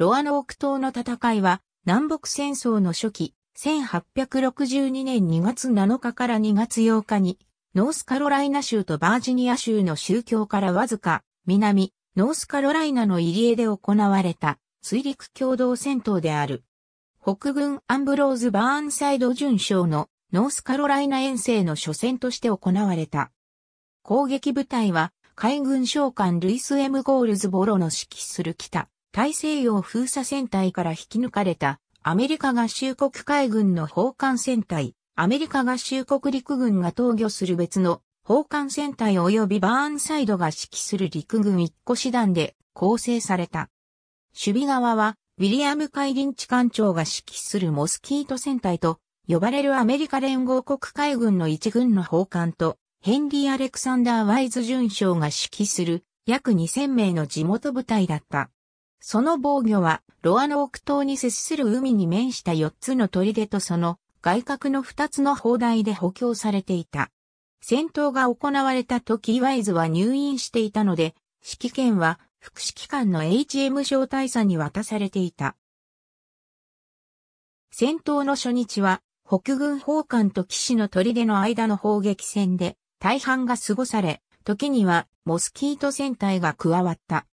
ロアノーク島の戦いは、南北戦争の初期、1862年2月7日から2月8日に、ノースカロライナ州とバージニア州の州境からわずか、南、ノースカロライナの入江で行われた、水陸共同戦闘である。北軍アンブローズ・バーンサイド准将のノースカロライナ遠征の初戦として行われた。攻撃部隊は海軍将官ルイス・M・ゴールズ・ボロの指揮する北大西洋封鎖戦隊から引き抜かれたアメリカ合衆国海軍の砲艦戦隊、アメリカ合衆国陸軍が統御する別の砲艦戦隊及びバーンサイドが指揮する陸軍一個師団で構成された。守備側はウィリアム・カイリンチ艦長が指揮するモスキート戦隊と呼ばれるアメリカ連合国海軍の一軍の砲艦とヘンリー・アレクサンダー・ワイズ准将が指揮する約2000名の地元部隊だった。その防御はロアノーク島に接する海に面した4つの砦とその外郭の2つの砲台で補強されていた。戦闘が行われた時ワイズは入院していたので指揮権は副指揮官の H.M. 小大佐に渡されていた。戦闘の初日は、北軍砲艦と岸の砦の間の砲撃戦で、大半が過ごされ、時には、モスキート戦隊が加わった。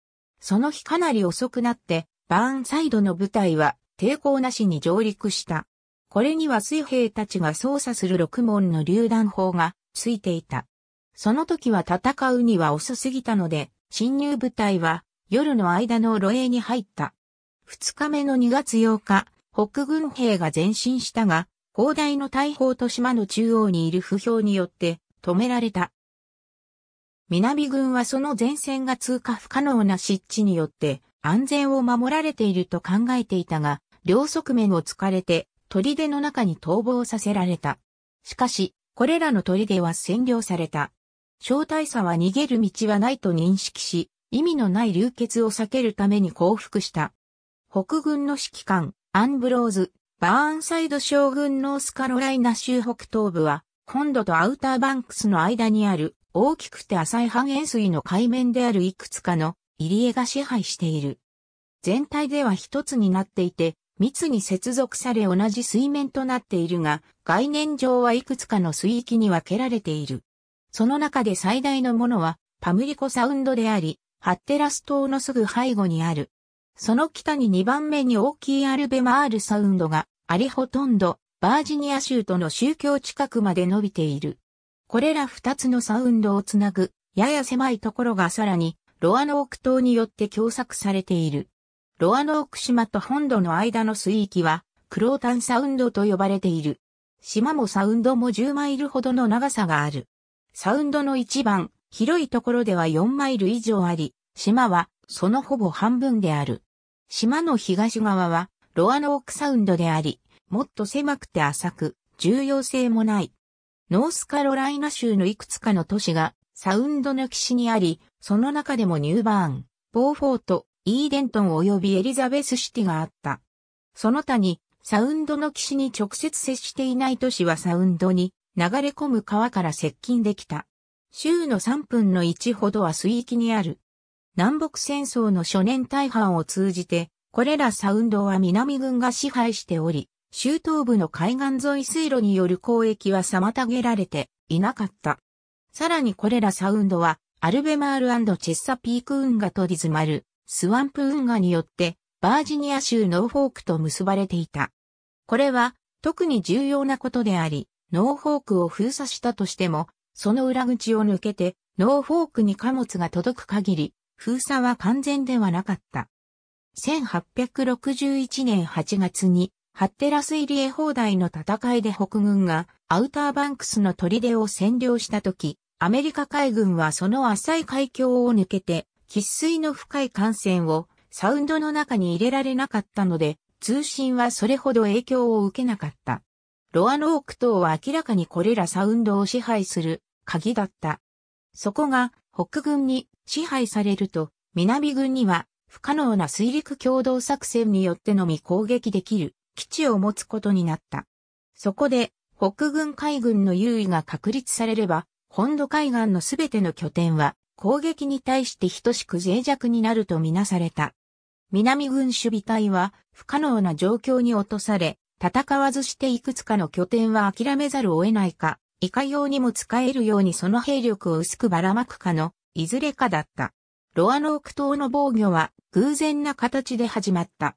その日かなり遅くなって、バーンサイドの部隊は、抵抗なしに上陸した。これには水兵たちが操作する6門の榴弾砲が、ついていた。その時は戦うには遅すぎたので、侵入部隊は夜の間の露営に入った。2日目の2月8日、北軍兵が前進したが、砲台の大砲と島の中央にいる不評によって止められた。南軍はその前線が通過不可能な湿地によって安全を守られていると考えていたが、両側面を突かれて砦の中に逃亡させられた。しかし、これらの砦は占領された。小大佐は逃げる道はないと認識し、意味のない流血を避けるために降伏した。北軍の指揮官、アンブローズ・バーンサイド将軍ノースカロライナ州北東部は、本土とアウターバンクスの間にある、大きくて浅い半円錐の海面であるいくつかの入江が支配している。全体では一つになっていて、密に接続され同じ水面となっているが、概念上はいくつかの水域に分けられている。その中で最大のものはパムリコサウンドであり、ハッテラス島のすぐ背後にある。その北に2番目に大きいアルベマールサウンドがありほとんどバージニア州との州境近くまで伸びている。これら2つのサウンドをつなぐやや狭いところがさらにロアノーク島によって狭窄されている。ロアノーク島と本土の間の水域はクロータンサウンドと呼ばれている。島もサウンドも10マイルほどの長さがある。サウンドの一番広いところでは4マイル以上あり、島はそのほぼ半分である。島の東側はロアノークサウンドであり、もっと狭くて浅く、重要性もない。ノースカロライナ州のいくつかの都市がサウンドの岸にあり、その中でもニューバーン、ボーフォート、イーデントン及びエリザベスシティがあった。その他にサウンドの岸に直接接していない都市はサウンドに、流れ込む川から接近できた。州の3分の1ほどは水域にある。南北戦争の初年大半を通じて、これらサウンドは南軍が支配しており、州東部の海岸沿い水路による交易は妨げられていなかった。さらにこれらサウンドは、アルベマール&チェッサピーク運河とリズマル、スワンプ運河によって、バージニア州ノーフォークと結ばれていた。これは、特に重要なことであり、ノーフォークを封鎖したとしても、その裏口を抜けて、ノーフォークに貨物が届く限り、封鎖は完全ではなかった。1861年8月に、ハッテラス入江砲台の戦いで北軍が、アウターバンクスの砦を占領したとき、アメリカ海軍はその浅い海峡を抜けて、喫水の深い艦船をサウンドの中に入れられなかったので、通信はそれほど影響を受けなかった。ロアノーク島は明らかにこれらサウンドを支配する鍵だった。そこが北軍に支配されると南軍には不可能な水陸共同作戦によってのみ攻撃できる基地を持つことになった。そこで北軍海軍の優位が確立されれば本土海岸のすべての拠点は攻撃に対して等しく脆弱になるとみなされた。南軍守備隊は不可能な状況に落とされ、戦わずしていくつかの拠点は諦めざるを得ないか、いかようにも使えるようにその兵力を薄くばらまくかの、いずれかだった。ロアノーク島の防御は偶然な形で始まった。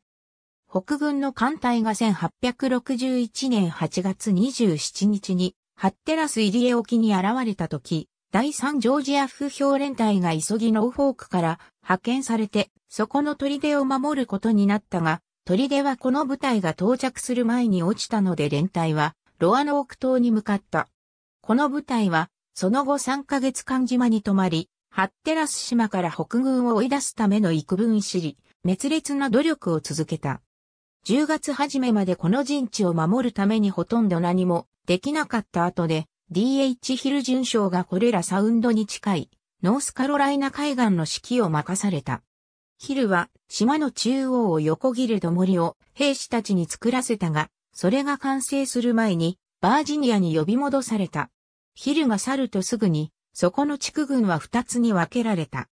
北軍の艦隊が1861年8月27日に、ハッテラス入江沖に現れた時、第3ジョージア風評連隊が急ぎノーフォークから派遣されて、そこの砦を守ることになったが、砦はこの部隊が到着する前に落ちたので連隊はロアノーク島に向かった。この部隊はその後3ヶ月間島に泊まり、ハッテラス島から北軍を追い出すための幾分滅裂な努力を続けた。10月初めまでこの陣地を守るためにほとんど何もできなかった後で D.H. ヒル准将がコレラサウンドに近いノースカロライナ海岸の指揮を任された。ヒルは島の中央を横切る土りを兵士たちに作らせたが、それが完成する前にバージニアに呼び戻された。ヒルが去るとすぐに、そこの地区軍は2つに分けられた。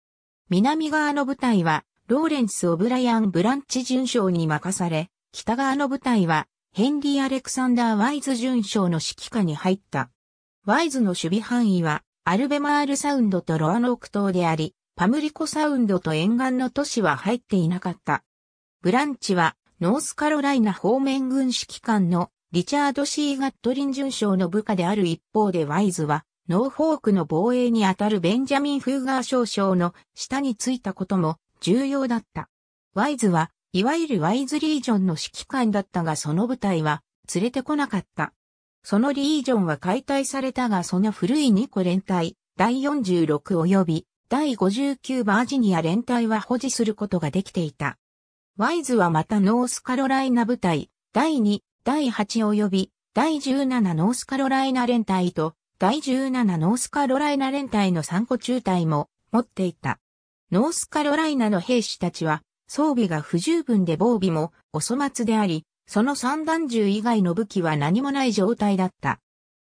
南側の部隊はローレンス・オブライアン・ブランチ准将に任され、北側の部隊はヘンリー・アレクサンダー・ワイズ准将の指揮下に入った。ワイズの守備範囲はアルベマールサウンドとロアノーク島であり、パムリコサウンドと沿岸の都市は入っていなかった。ブランチはノースカロライナ方面軍指揮官のリチャード・C・ガットリン准将の部下である一方でワイズはノーフォークの防衛にあたるベンジャミン・フーガー少将の下についたことも重要だった。ワイズはいわゆるワイズリージョンの指揮官だったがその部隊は連れてこなかった。そのリージョンは解体されたがその古い2個連隊第46及び第59バージニア連隊は保持することができていた。ワイズはまたノースカロライナ部隊、第2、第8及び第17ノースカロライナ連隊と第17ノースカロライナ連隊の3個中隊も持っていた。ノースカロライナの兵士たちは装備が不十分で防備もお粗末であり、その散弾銃以外の武器は何もない状態だった。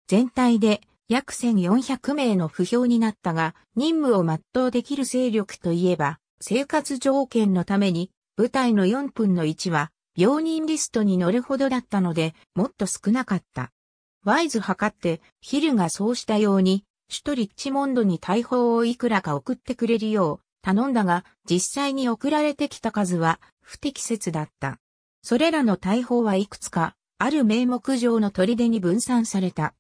全体で約1400名の不評になったが、任務を全うできる勢力といえば、生活条件のために、部隊の4分の1は、病人リストに乗るほどだったので、もっと少なかった。ワイズ測って、ヒルがそうしたように、首都リッチモンドに大砲をいくらか送ってくれるよう、頼んだが、実際に送られてきた数は、不適切だった。それらの大砲はいくつか、ある名目上の砦に分散された。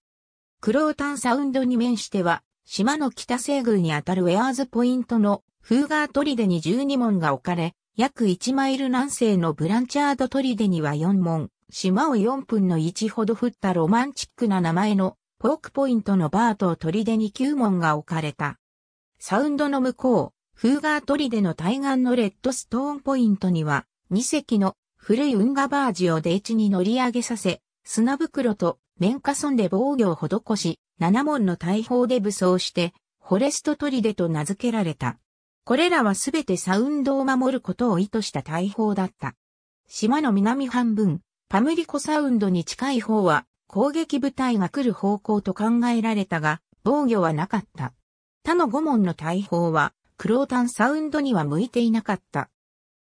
クロータンサウンドに面しては、島の北西隅にあたるウェアーズポイントのフーガー砦に12門が置かれ、約1マイル南西のブランチャード砦には4門、島を4分の1ほど振ったロマンチックな名前のポークポイントのバート砦に9門が置かれた。サウンドの向こう、フーガー砦の対岸のレッドストーンポイントには、2隻の古いウンガバージを泥地に乗り上げさせ、砂袋と綿花村で防御を施し、7門の大砲で武装して、フォレスト砦と名付けられた。これらはすべてサウンドを守ることを意図した大砲だった。島の南半分、パムリコサウンドに近い方は、攻撃部隊が来る方向と考えられたが、防御はなかった。他の5門の大砲は、クロータンサウンドには向いていなかった。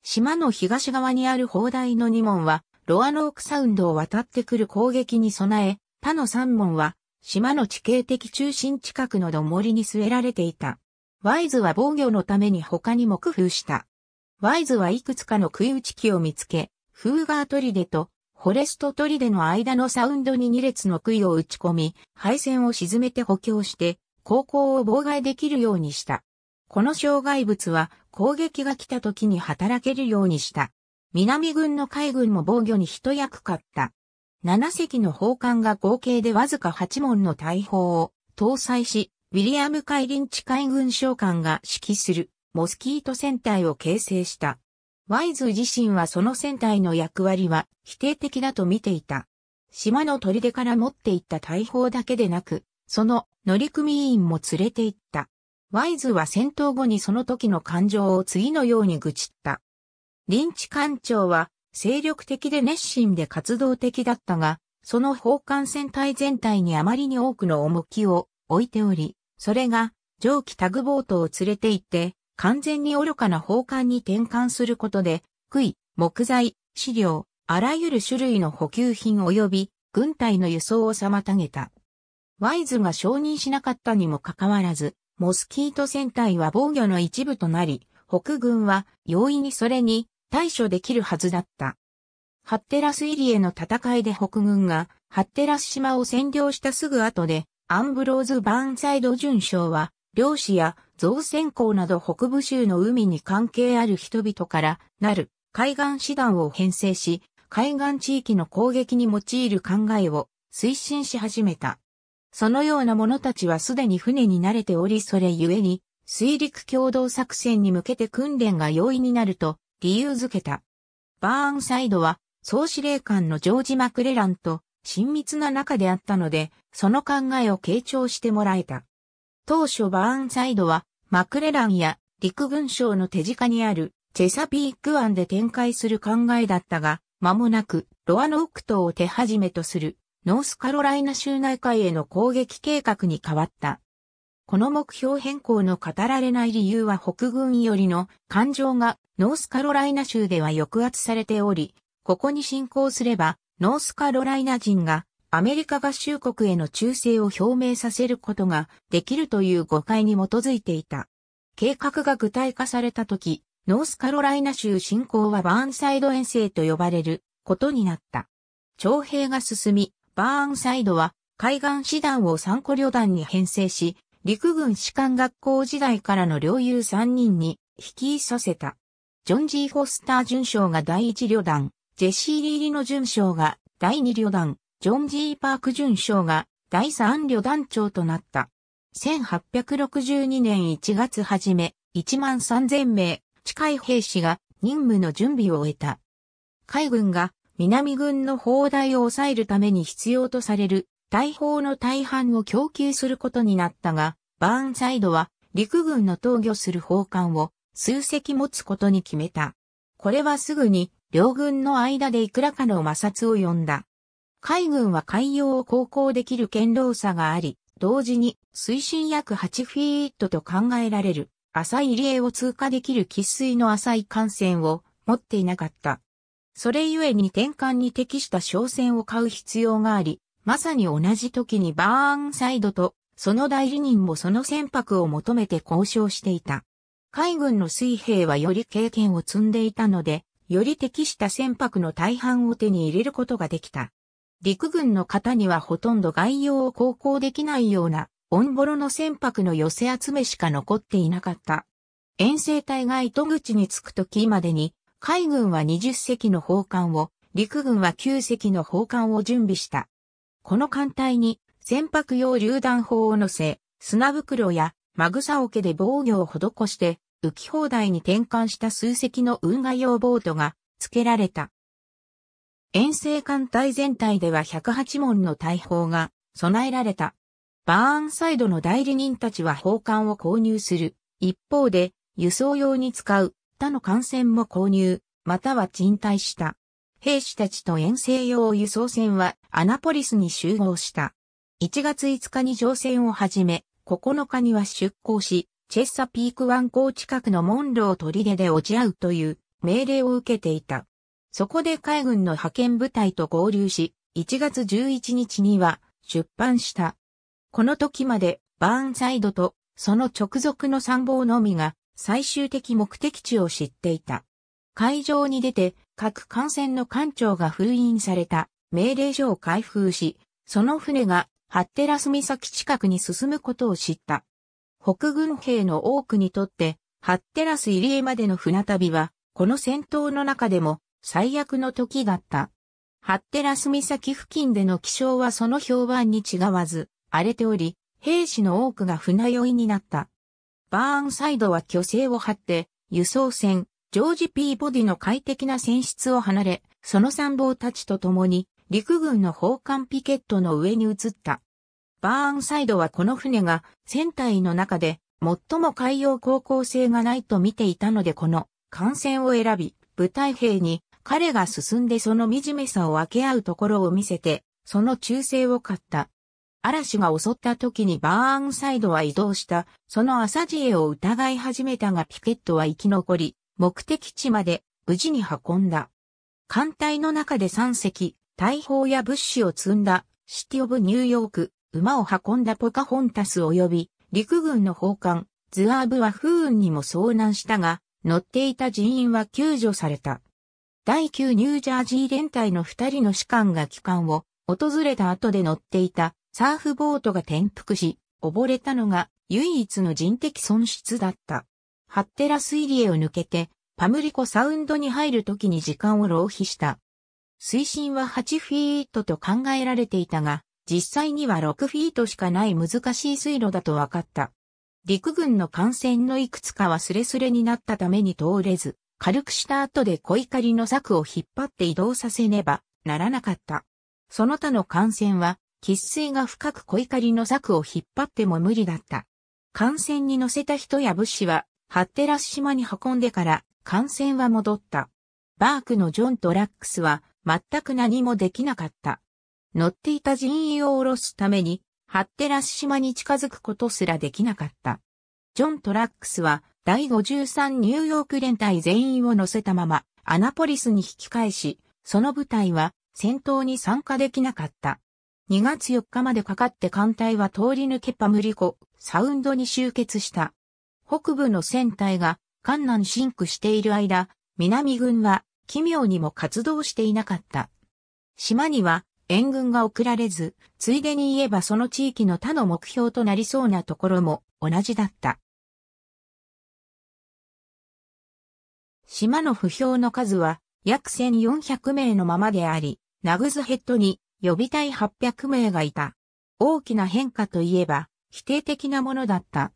島の東側にある砲台の2門は、ロアノークサウンドを渡ってくる攻撃に備え、他の3門は、島の地形的中心近くのどもりに据えられていた。ワイズは防御のために他にも工夫した。ワイズはいくつかの食い打ち機を見つけ、フーガー砦とフォレスト砦の間のサウンドに2列の杭を打ち込み、配線を沈めて補強して、航行を妨害できるようにした。この障害物は攻撃が来た時に働けるようにした。南軍の海軍も防御に一役買った。7隻の砲艦が合計でわずか8門の大砲を搭載し、ウィリアム・カイリンチ海軍将官が指揮するモスキート戦隊を形成した。ワイズ自身はその戦隊の役割は否定的だと見ていた。島の砦から持っていった大砲だけでなく、その乗組員も連れて行った。ワイズは戦闘後にその時の感情を次のように愚痴った。リンチ艦長は精力的で熱心で活動的だったが、その砲艦戦隊全体にあまりに多くの重きを置いており、それが蒸気タグボートを連れて行って完全に愚かな砲艦に転換することで食い、木材、飼料、あらゆる種類の補給品及び軍隊の輸送を妨げた。ワイズが承認しなかったにもかかわらず、モスキート戦隊は防御の一部となり、北軍は容易にそれに対処できるはずだった。ハッテラス入りへの戦いで北軍がハッテラス島を占領したすぐ後で、アンブローズ・バーンサイド准将は、漁師や造船工など北部州の海に関係ある人々からなる海岸師団を編成し、海岸地域の攻撃に用いる考えを推進し始めた。そのような者たちはすでに船に慣れており、それゆえに、水陸共同作戦に向けて訓練が容易になると理由づけた。バーンサイドは、総司令官のジョージ・マクレランと、親密な仲であったので、その考えを継承してもらえた。当初バーンサイドは、マクレランや陸軍省の手近にあるチェサピーク湾で展開する考えだったが、間もなくロアノーク島を手始めとするノースカロライナ州内海への攻撃計画に変わった。この目標変更の語られない理由は北軍よりの感情がノースカロライナ州では抑圧されており、ここに侵攻すれば、ノースカロライナ人がアメリカ合衆国への忠誠を表明させることができるという誤解に基づいていた。計画が具体化された時、ノースカロライナ州侵攻はバーンサイド遠征と呼ばれることになった。徴兵が進み、バーンサイドは海岸師団を3個旅団に編成し、陸軍士官学校時代からの領友3人に引きさせた。ジョン・G・フォスター准将が第1旅団。ジェシー・リーリの准将が第2旅団、ジョン・G・パーク准将が第3旅団長となった。1862年1月初め、13000名近い兵士が任務の準備を終えた。海軍が南軍の砲台を抑えるために必要とされる大砲の大半を供給することになったが、バーンサイドは陸軍の投与する砲艦を数隻持つことに決めた。これはすぐに両軍の間でいくらかの摩擦を呼んだ。海軍は海洋を航行できる堅牢さがあり、同時に水深約8フィートと考えられる浅い入り江を通過できる喫水の浅い艦船を持っていなかった。それゆえに転換に適した商船を買う必要があり、まさに同じ時にバーンサイドとその代理人もその船舶を求めて交渉していた。海軍の水兵はより経験を積んでいたので、より適した船舶の大半を手に入れることができた。陸軍の方にはほとんど外洋を航行できないような、オンボロの船舶の寄せ集めしか残っていなかった。遠征隊が糸口に着く時までに、海軍は20隻の砲艦を、陸軍は9隻の砲艦を準備した。この艦隊に、船舶用榴弾砲を乗せ、砂袋やマグサ桶で防御を施して、浮き放題に転換した数隻の運河用ボートが付けられた。遠征艦隊全体では108門の大砲が備えられた。バーンサイドの代理人たちは砲艦を購入する。一方で輸送用に使う他の艦船も購入、または賃貸した。兵士たちと遠征用輸送船はアナポリスに集合した。1月5日に乗船を始め、9日には出港し、チェッサピーク湾港近くのモンロー砦で落ち合うという命令を受けていた。そこで海軍の派遣部隊と合流し、1月11日には出帆した。この時までバーンサイドとその直属の参謀のみが最終的目的地を知っていた。海上に出て各艦船の艦長が封印された命令書を開封し、その船がハッテラス岬近くに進むことを知った。北軍兵の多くにとって、ハッテラス入り江までの船旅は、この戦闘の中でも最悪の時だった。ハッテラス岬付近での気象はその評判に違わず、荒れており、兵士の多くが船酔いになった。バーンサイドは虚勢を張って、輸送船、ジョージ・ピーボディの快適な船室を離れ、その参謀たちと共に、陸軍の砲艦ピケットの上に移った。バーンサイドはこの船が船体の中で最も海洋航行性がないと見ていたのでこの艦船を選び、部隊兵に彼が進んでその惨めさを分け合うところを見せて、その忠誠を買った。嵐が襲った時にバーンサイドは移動した、その浅知恵を疑い始めたがピケットは生き残り、目的地まで無事に運んだ。艦隊の中で3隻、大砲や物資を積んだ、シティ・オブ・ニューヨーク、馬を運んだポカホンタス及び、陸軍の砲艦、ズアーブは風雲にも遭難したが、乗っていた人員は救助された。第9ニュージャージー連隊の2人の士官が旗艦を訪れた後で乗っていたサーフボートが転覆し、溺れたのが唯一の人的損失だった。ハッテラス入り江を抜けて、パムリコサウンドに入る時に時間を浪費した。水深は8フィートと考えられていたが、実際には6フィートしかない難しい水路だと分かった。陸軍の艦船のいくつかはスレスレになったために通れず、軽くした後で小怒りの柵を引っ張って移動させねばならなかった。その他の艦船は、喫水が深く小怒りの柵を引っ張っても無理だった。艦船に乗せた人や物資は、ハッテラス島に運んでから、艦船は戻った。バークのジョンとラックスは全く何もできなかった。乗っていた人員を降ろすためにハッテラス島に近づくことすらできなかった。ジョンとラックスは第53ニューヨーク連隊全員を乗せたままアナポリスに引き返し、その部隊は戦闘に参加できなかった。2月4日までかかって艦隊は通り抜けパムリコサウンドに集結した。北部の船隊が艦南進駆している間、南軍は奇妙にも活動していなかった。島には援軍が送られず、ついでに言えばその地域の他の目標となりそうなところも同じだった。島の不評の数は約1400名のままであり、ナグズヘッドに予備隊800名がいた。大きな変化といえば否定的なものだった。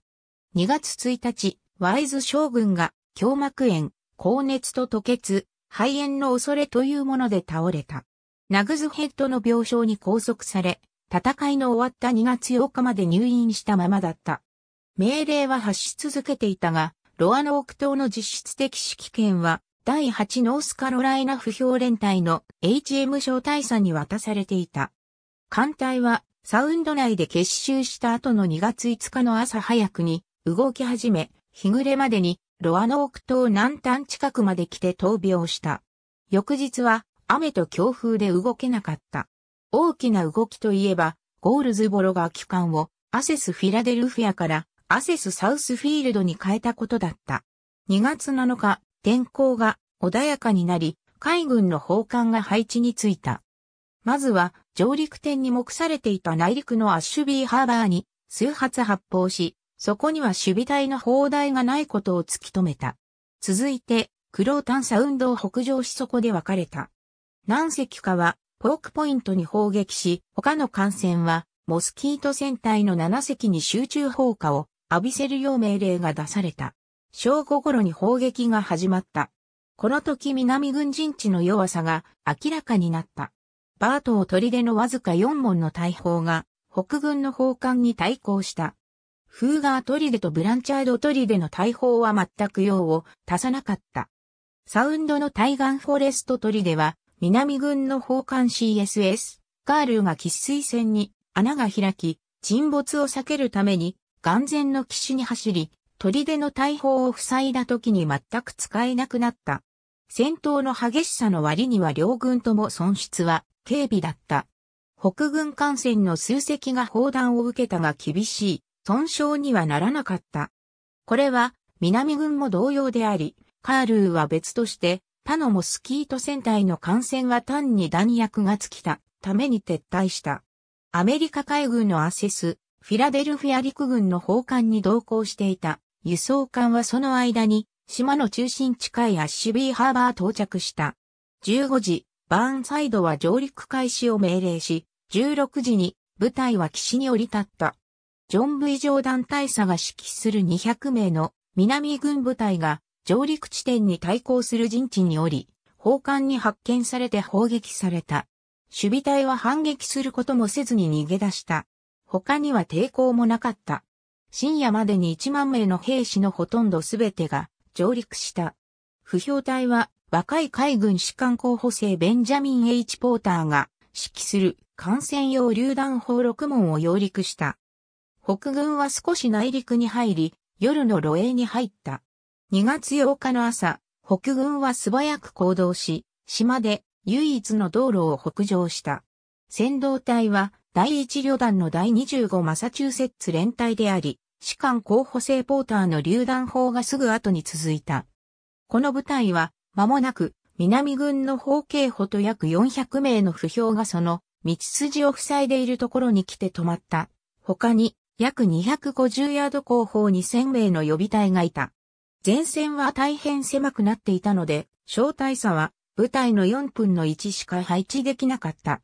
2月1日、ワイズ将軍が胸膜炎、高熱と吐血、肺炎の恐れというもので倒れた。ナグズヘッドの病床に拘束され、戦いの終わった2月8日まで入院したままだった。命令は発し続けていたが、ロアノーク島の実質的指揮権は、第8ノースカロライナ不評連隊の HM 小大佐に渡されていた。艦隊はサウンド内で結集した後の2月5日の朝早くに動き始め、日暮れまでにロアノーク島南端近くまで来て闘病した。翌日は雨と強風で動けなかった。大きな動きといえば、ゴールズボロが旗艦をアセスフィラデルフィアからアセスサウスフィールドに変えたことだった。2月7日、天候が穏やかになり、海軍の砲艦が配置についた。まずは上陸点に目されていた内陸のアッシュビーハーバーに数発発砲し、そこには守備隊の砲台がないことを突き止めた。続いて、クロータンサウンドを北上しそこで分かれた。何隻かは、ポークポイントに砲撃し、他の艦船は、モスキート船隊の7隻に集中砲火を浴びせるよう命令が出された。正午頃に砲撃が始まった。この時南軍陣地の弱さが明らかになった。バートを砦のわずか4門の大砲が、北軍の砲艦に対抗した。フーガー砦とブランチャード砦の大砲は全く用を足さなかった。サウンドの対岸フォレスト砦は南軍の砲艦 CSS カールが喫水船に穴が開き沈没を避けるために眼前の岸に走り砦の大砲を塞いだ時に全く使えなくなった。戦闘の激しさの割には両軍とも損失は軽微だった。北軍艦船の数隻が砲弾を受けたが厳しい。損傷にはならなかった。これは南軍も同様であり、カールーは別として他のモスキート船隊の艦船は単に弾薬が尽きたために撤退した。アメリカ海軍のアセス、フィラデルフィア陸軍の砲艦に同行していた輸送艦はその間に島の中心近いアッシュビーハーバー到着した。15時、バーンサイドは上陸開始を命令し、16時に部隊は岸に降り立った。ジョン・V・ジョーダン大佐が指揮する200名の南軍部隊が上陸地点に対抗する陣地におり、砲艦に発見されて砲撃された。守備隊は反撃することもせずに逃げ出した。他には抵抗もなかった。深夜までに1万名の兵士のほとんどすべてが上陸した。不評隊は若い海軍士官候補生ベンジャミン・ H・ポーターが指揮する艦船用榴弾砲6門を揚陸した。北軍は少し内陸に入り、夜の露営に入った。2月8日の朝、北軍は素早く行動し、島で唯一の道路を北上した。先導隊は第1旅団の第25マサチューセッツ連隊であり、士官候補生ポーターの榴弾砲がすぐ後に続いた。この部隊は間もなく南軍の砲兵補と約400名の歩兵がその道筋を塞いでいるところに来て止まった。他に約250ヤード後方2000名の予備隊がいた。前線は大変狭くなっていたので、小隊差は部隊の4分の1しか配置できなかった。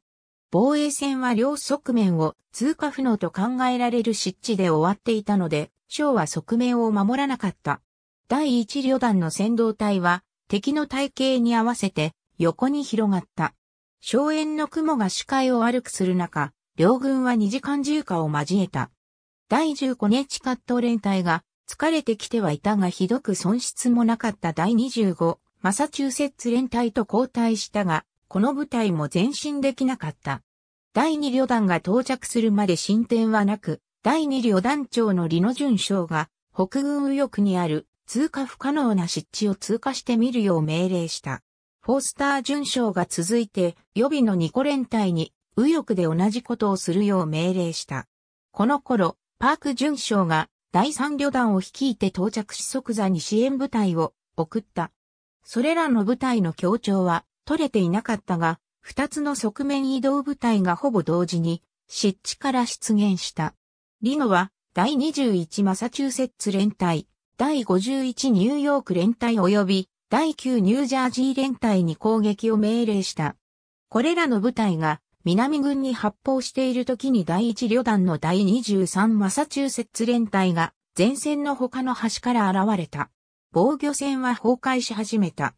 防衛線は両側面を通過不能と考えられる失地で終わっていたので、将は側面を守らなかった。第1旅団の先導隊は敵の隊形に合わせて横に広がった。硝煙の雲が視界を悪くする中、両軍は2時間銃火を交えた。第10コネチカット連隊が疲れてきてはいたがひどく損失もなかった第25マサチューセッツ連隊と交代したが、この部隊も前進できなかった。第2旅団が到着するまで進展はなく、第2旅団長の李野順将が北軍右翼にある通過不可能な失地を通過してみるよう命令した。フォースター准将が続いて予備の2個連隊に右翼で同じことをするよう命令した。この頃、パーク准将が第3旅団を率いて到着し即座に支援部隊を送った。それらの部隊の協調は取れていなかったが、2つの側面移動部隊がほぼ同時に失地から出現した。李野は第21マサチューセッツ連隊、第51ニューヨーク連隊及び第9ニュージャージー連隊に攻撃を命令した。これらの部隊が南軍に発砲している時に第1旅団の第23マサチューセッツ連隊が前線の他の端から現れた。防御線は崩壊し始めた。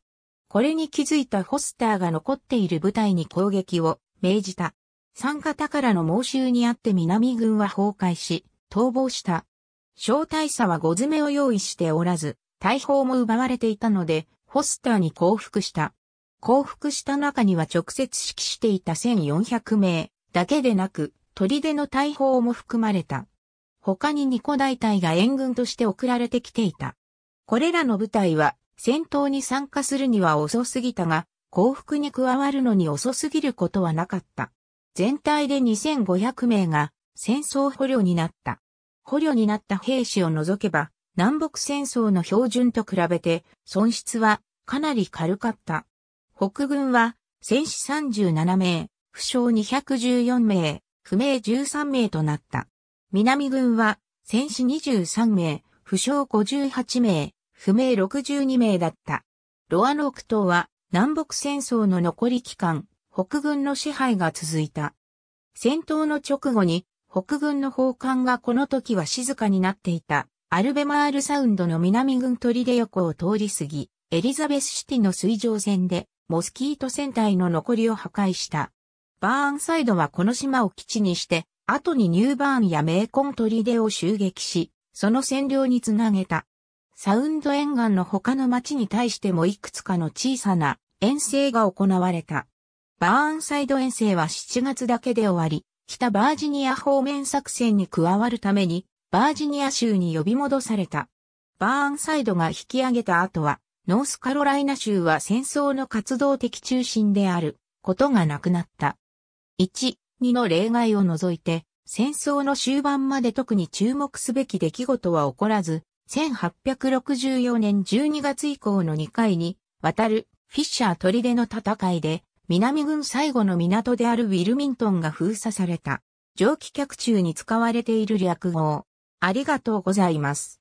これに気づいたフォスターが残っている部隊に攻撃を命じた。三方からの猛襲にあって南軍は崩壊し、逃亡した。小隊差は5詰めを用意しておらず、大砲も奪われていたので、フォスターに降伏した。降伏した中には直接指揮していた1400名だけでなく、砦の大砲も含まれた。他に2個大隊が援軍として送られてきていた。これらの部隊は戦闘に参加するには遅すぎたが、降伏に加わるのに遅すぎることはなかった。全体で2500名が戦争捕虜になった。捕虜になった兵士を除けば、南北戦争の標準と比べて損失はかなり軽かった。北軍は戦死37名、負傷214名、不明13名となった。南軍は戦死23名、負傷58名、不明62名だった。ロアノーク島は南北戦争の残り期間、北軍の支配が続いた。戦闘の直後に北軍の砲艦がこの時は静かになっていた。アルベマールサウンドの南軍砦横を通り過ぎ、エリザベスシティの水上戦でモスキート戦隊の残りを破壊した。バーンサイドはこの島を基地にして、後にニューバーンやメーコン砦を襲撃し、その占領につなげた。サウンド沿岸の他の町に対してもいくつかの小さな遠征が行われた。バーンサイド遠征は7月だけで終わり、北バージニア方面作戦に加わるためにバージニア州に呼び戻された。バーンサイドが引き上げた後は、ノースカロライナ州は戦争の活動的中心であることがなくなった。1、2の例外を除いて、戦争の終盤まで特に注目すべき出来事は起こらず、1864年12月以降の2回に渡るフィッシャー砦の戦いで南軍最後の港であるウィルミントンが封鎖された。蒸気脚柱に使われている略語。ありがとうございます。